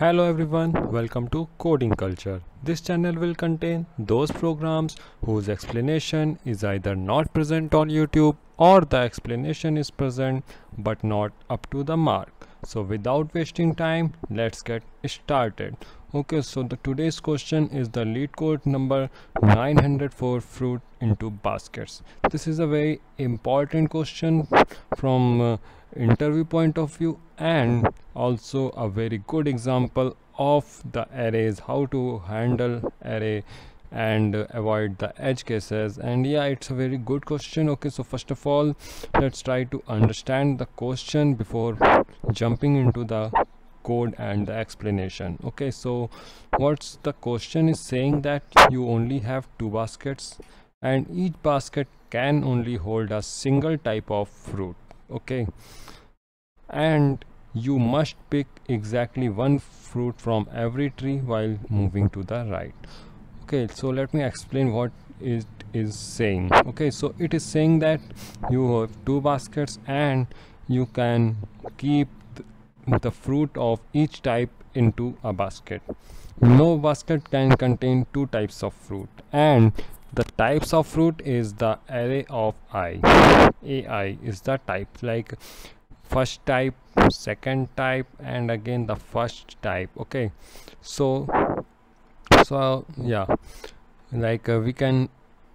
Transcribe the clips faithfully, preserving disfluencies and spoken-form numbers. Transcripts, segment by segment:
Hello everyone, welcome to Coding Culture. This channel will contain those programs whose explanation is either not present on YouTube or the explanation is present but not up to the mark. So without wasting time, let's get started. Okay, so the today's question is the LeetCode number nine hundred four, Fruits Into Baskets. This is a very important question from uh, interview point of view, and also a very good example of the arrays, how to handle array and avoid the edge cases. And yeah, it's a very good question. Okay, so first of all, let's try to understand the question before jumping into the code and the explanation. Okay, so what's the question is saying that you only have two baskets and each basket can only hold a single type of fruit. Okay, and you must pick exactly one fruit from every tree while moving to the right. Okay, so let me explain what it is saying. Okay, so it is saying that you have two baskets and you can keep the fruit of each type into a basket. No basket can contain two types of fruit, and the types of fruit is the array of I. A I is the type, like first type, second type, and again the first type. Okay, so so yeah, like uh, we can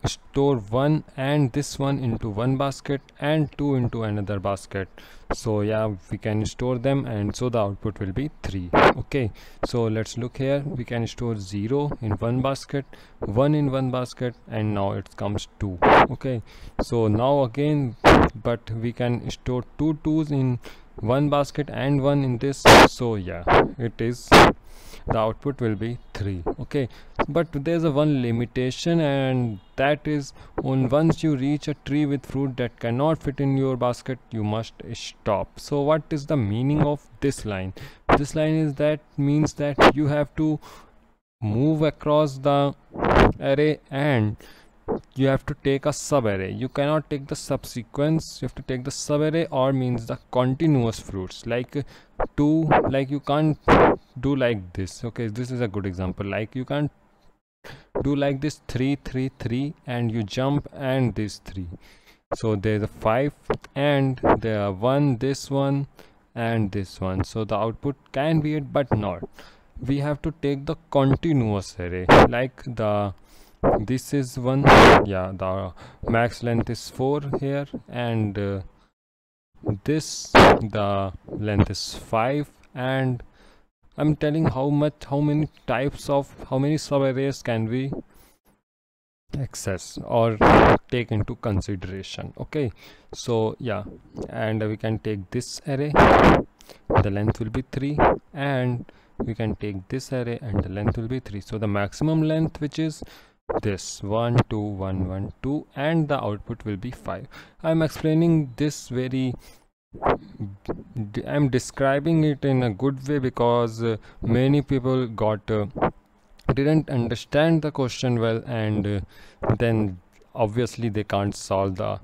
store one and this one into one basket and two into another basket. So yeah, we can store them, and so the output will be three. Okay, so let's look here. We can store zero in one basket, one in one basket, and now it comes two. Okay, so now again, but we can store two twos in one basket and one in this. So yeah, it is, the output will be three. Okay, but there's a one limitation, and that is, on once you reach a tree with fruit that cannot fit in your basket, you must stop. So what is the meaning of this line? This line is that means that you have to move across the array and you have to take a sub array. You cannot take the subsequence, you have to take the sub array, or means the continuous fruits, like two, like you can't do like this. Okay, this is a good example, like you can't do like this three three three and you jump and this three. So there's a five and there are one, this one and this one. So the output can be it, but not, we have to take the continuous array, like the this is one. Yeah, the max length is four here, and uh, this the length is five, and I'm telling how much how many types of how many sub arrays can we access or take into consideration. Okay, so yeah, and we can take this array, the length will be three, and we can take this array and the length will be three. So the maximum length, which is this one two one one two, and the output will be five. I'm explaining this very I'm describing it in a good way because uh, many people got uh, didn't understand the question well, and uh, then obviously they can't solve the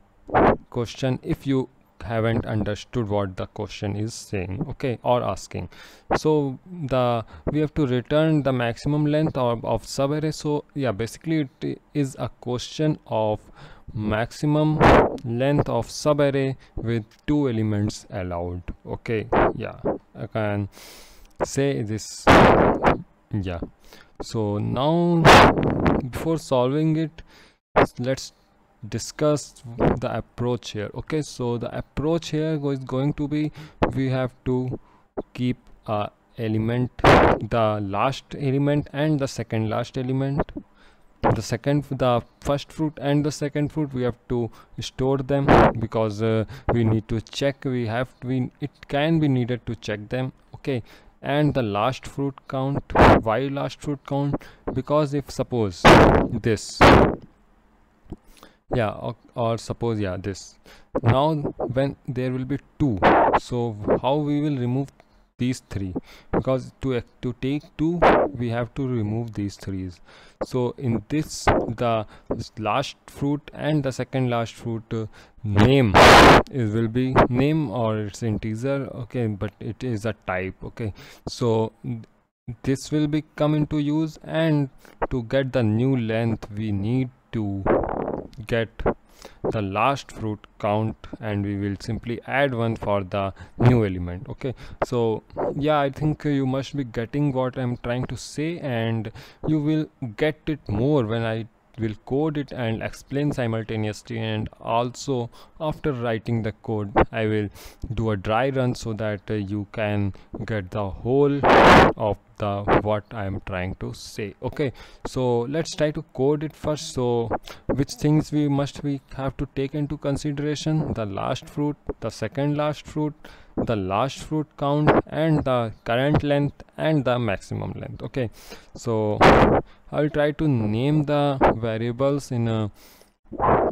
question if you haven't understood what the question is saying, okay, or asking. So the we have to return the maximum length of, of sub array. So yeah, basically it is a question of maximum length of sub array with two elements allowed. Okay, yeah, I can say this. Yeah, so now before solving it, let's discuss the approach here. Okay, so the approach here is going to be, we have to keep a element, the last element and the second last element, the second the first fruit and the second fruit, we have to store them because uh, we need to check, we have to, we it can be needed to check them. Okay, and the last fruit count. Why last fruit count? Because if suppose this, yeah, or, or suppose yeah this, now when there will be two, so how we will remove these three? Because to to take two, we have to remove these threes. So in this, the last fruit and the second last fruit uh, name is will be name, or it's integer. Okay, but it is a type. Okay, so This will be come into use, and to get the new length we need to get the last fruit count, and we will simply add one for the new element. Okay, so yeah, I think you must be getting what I'm trying to say, and you will get it more when I will code it and explain simultaneously. And also after writing the code I will do a dry run so that uh, you can get the whole of the what I am trying to say. Okay, so let's try to code it first. So which things we must we have to take into consideration? The last fruit, the second last fruit, the last fruit count, and the current length and the maximum length. Okay, so I'll try to name the variables in a,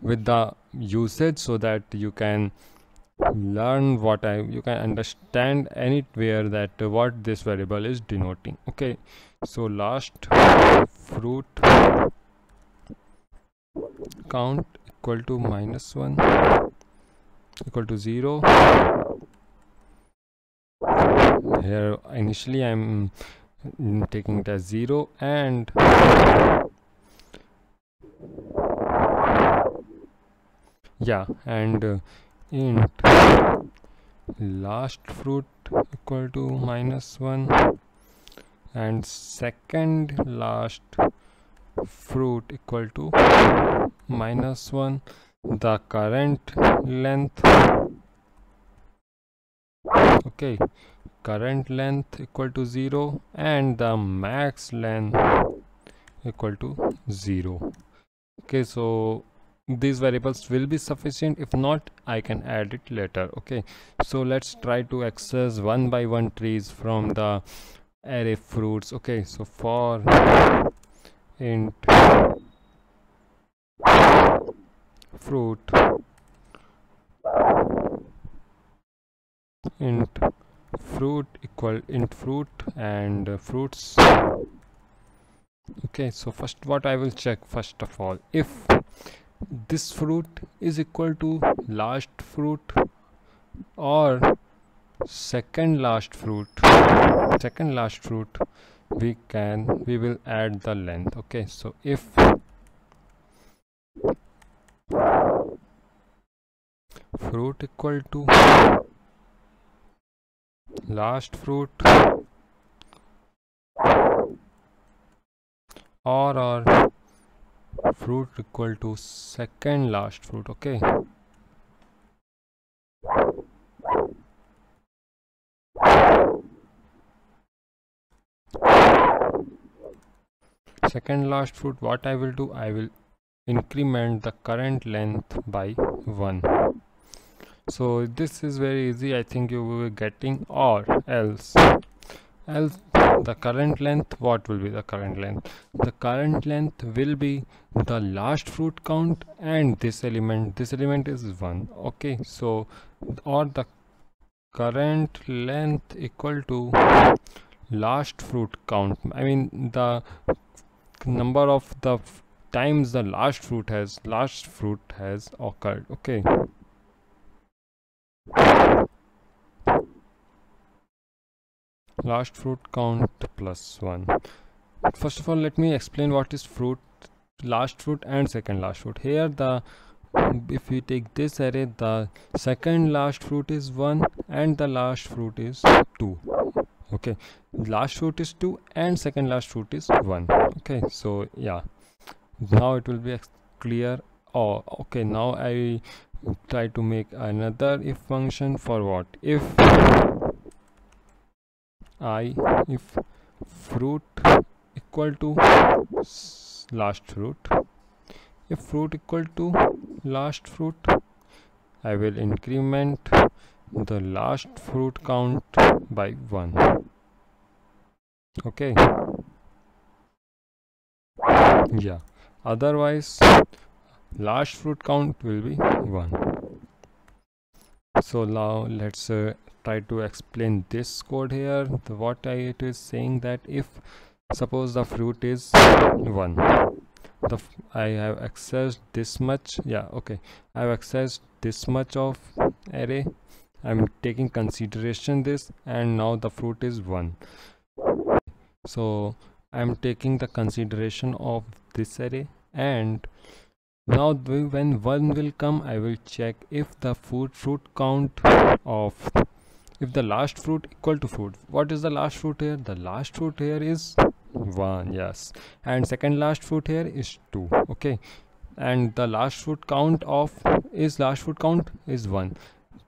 with the usage so that you can learn what I you can understand anywhere that uh, what this variable is denoting. Okay, so last fruit count equal to minus one equal to zero. Here initially I'm taking it as zero, and yeah, and uh, int last fruit equal to minus one and second last fruit equal to minus one, the current length, okay, current length equal to zero, and the max length equal to zero. Okay, so these variables will be sufficient. If not, I can add it later. Okay, so let's try to access one by one trees from the array fruits. Okay, so for int fruit int fruit equal int fruit and uh, fruits. Okay, so first what I will check first of all, if this fruit is equal to last fruit or second last fruit second last fruit we can we will add the length. Okay, so if fruit equal to last fruit or or fruit equal to second last fruit. Okay, second last fruit, what I will do, I will increment the current length by one. So this is very easy, I think you will be getting. Or else else the current length, what will be the current length? The current length will be the last fruit count and this element this element is one. Okay, so or the current length equal to last fruit count, I mean the number of the times the last fruit has last fruit has occurred. Okay, last fruit count plus one. First of all, let me explain what is fruit, last fruit and second last fruit. Here the if we take this array, the second last fruit is one and the last fruit is two. Okay, last fruit is two and second last fruit is one. Okay, so yeah, now it will be clear. Oh, okay, now I try to make another if function for what? If I if fruit equal to last fruit, if fruit equal to last fruit, I will increment the last fruit count by one. Okay, yeah, otherwise last fruit count will be one. So now let's uh, try to explain this code here. The, what I, it is saying that if suppose the fruit is one, the f I have accessed this much. Yeah, okay, I have accessed this much of array, I'm taking consideration this, and now the fruit is one. So I'm taking the consideration of this array, and now when one will come, I will check if the fruit fruit count of if the last fruit equal to fruit. What is the last fruit here? The last fruit here is one, yes, and second last fruit here is two. Okay, and the last fruit count of is last fruit count is one.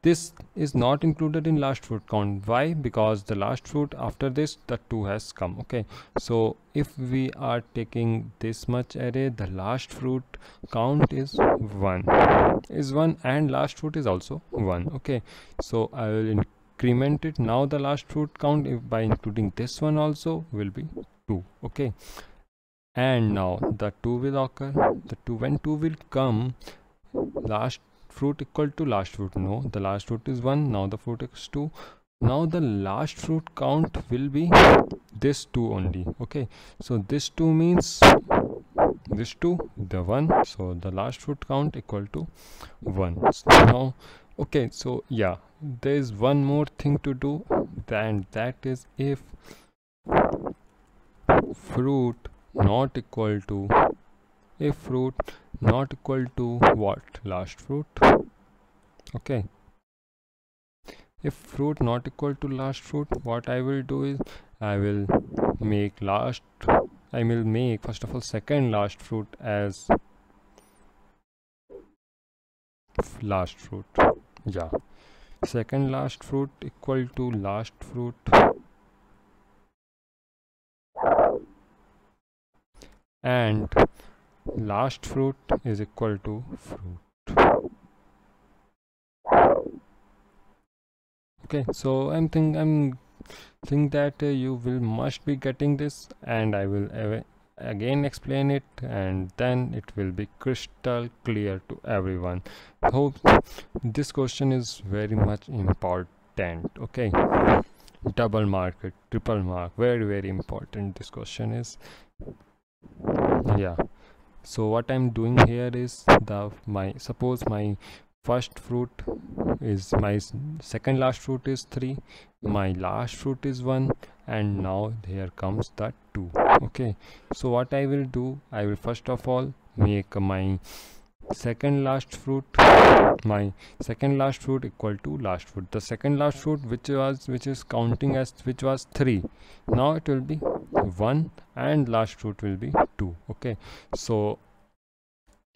This is not included in last fruit count. Why? Because the last fruit after this, the two has come. Okay, so if we are taking this much array, the last fruit count is one is one and last fruit is also one. Okay, so I will increment it. Now the last fruit count, if by including this one also, will be two. Okay, and now the two will occur. The two, when two will come, last fruit equal to last fruit. No, the last fruit is one, now the fruit is two. Now the last fruit count will be this two only. Okay, so this two means this two, the one, so the last fruit count equal to one. So now, okay, so yeah, there is one more thing to do, and that is if fruit not equal to if fruit not equal to what? Last fruit. Okay, if fruit not equal to last fruit, what I will do is I will make last I will make first of all second last fruit as last fruit. Yeah, second last fruit equal to last fruit, and last fruit is equal to fruit. Okay, so I'm think I'm think that uh, you will must be getting this, and I will uh, again explain it, and then it will be crystal clear to everyone. Hope this question is very much important. Okay, double mark it, triple mark, very very important this question is. Yeah, so what I'm doing here is the my suppose my first fruit is my second last fruit is three, my last fruit is one, and now here comes the two. Okay, so what I will do, I will first of all make my second last fruit my second last fruit equal to last fruit. The second last fruit which was which is counting as which was three, now it will be one, and last fruit will be two. Okay, so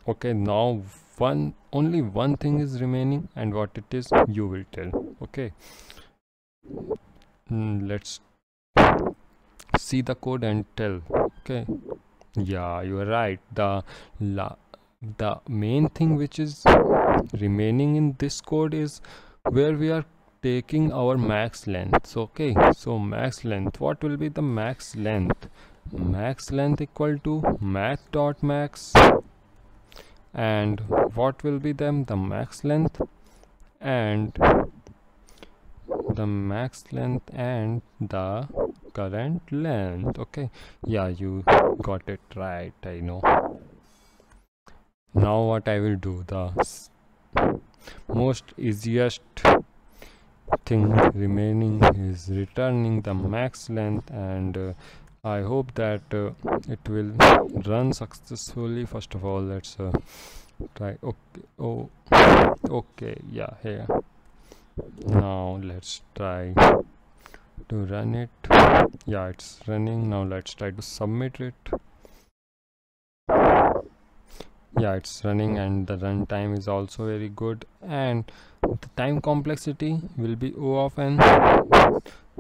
okay, now one only one thing is remaining, and what it is you will tell. Okay, mm, let's see the code and tell. Okay, yeah, you are right. The la the main thing which is remaining in this code is where we are taking our max length. Okay, so max length, what will be the max length? Max length equal to max dot max, and what will be them? The max length and the max length and the current length. Okay, yeah, you got it right, I know. Now what I will do, the most easiest thing remaining is returning the max length, and uh, I hope that uh, it will run successfully. First of all, let's uh, try. Okay, oh okay, yeah, here now let's try to run it. Yeah, it's running now. Let's try to submit it. Yeah, it's running, and the runtime is also very good, and the time complexity will be O of n,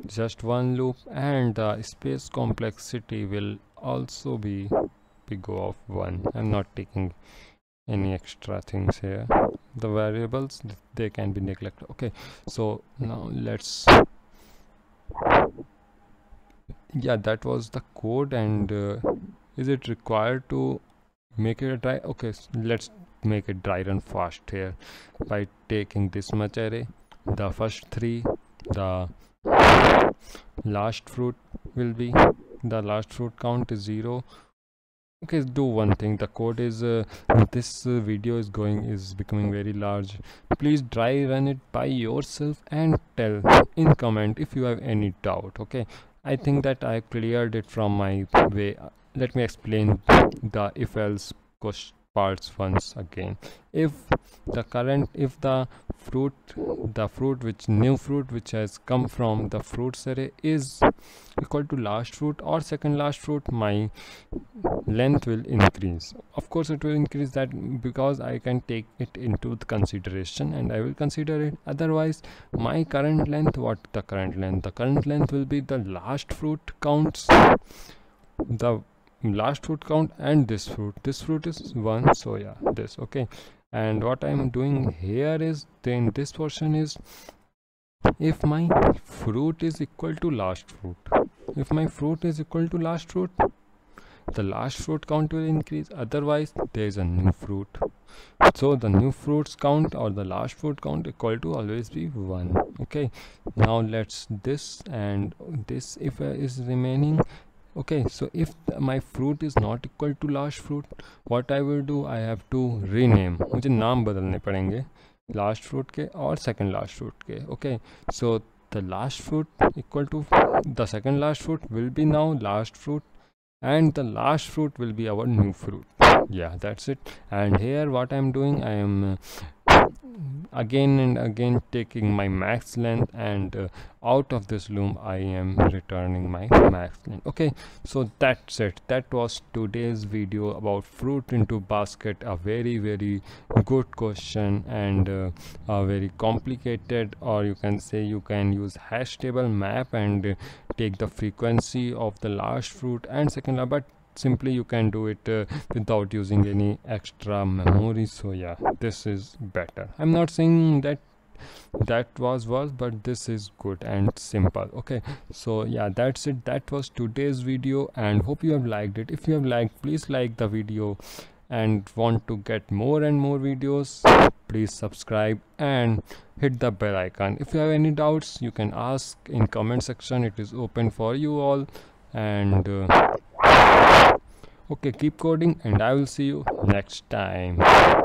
just one loop, and the space complexity will also be big O of one. I'm not taking any extra things here. The variables, they can be neglected. Okay, so now let's yeah, that was the code, and uh, is it required to make it a dry? Okay, so let's make it dry run fast here by taking this much array. The first three, the last fruit will be the last fruit count is zero. Okay, do one thing, the code is uh, this uh, video is going is becoming very large. Please dry run it by yourself and tell in comment if you have any doubt. Okay, I think that I cleared it from my way. Let me explain the if else parts once again. If the current if the fruit the fruit which new fruit which has come from the fruits array is equal to last fruit or second last fruit, my length will increase. Of course it will increase that because I can take it into the consideration and I will consider it. Otherwise my current length, what the current length the current length will be the last fruit counts the last fruit count and this fruit this fruit is one, so yeah, this. Okay, and what I'm doing here is then this portion is if my fruit is equal to last fruit if my fruit is equal to last fruit the last fruit count will increase. Otherwise there is a new fruit, so the new fruits count or the last fruit count equal to always be one. Okay, now let's this and this if is remaining. Okay, so if my fruit is not equal to last fruit, what I will do, I have to rename. मुझे नाम बदलने पड़ेंगे last fruit के और second last fruit के. Okay, so the last fruit equal to the second last fruit will be now last fruit and the last fruit will be our new fruit. Yeah, that's it. And here what I am doing, I am again and again taking my max length and uh, out of this loop I am returning my max length. Okay, so that's it. That was today's video about Fruit Into Basket, a very very good question and uh, a very complicated, or you can say you can use hash table map and uh, take the frequency of the last fruit and second last, but simply you can do it uh, without using any extra memory. So yeah, this is better. I'm not saying that that was worse, but this is good and simple. Okay, so yeah, that's it. That was today's video and hope you have liked it. If you have liked, please like the video, and want to get more and more videos, please subscribe and hit the bell icon. If you have any doubts, you can ask in comment section. It is open for you all. And uh, okay, keep coding and I will see you next time.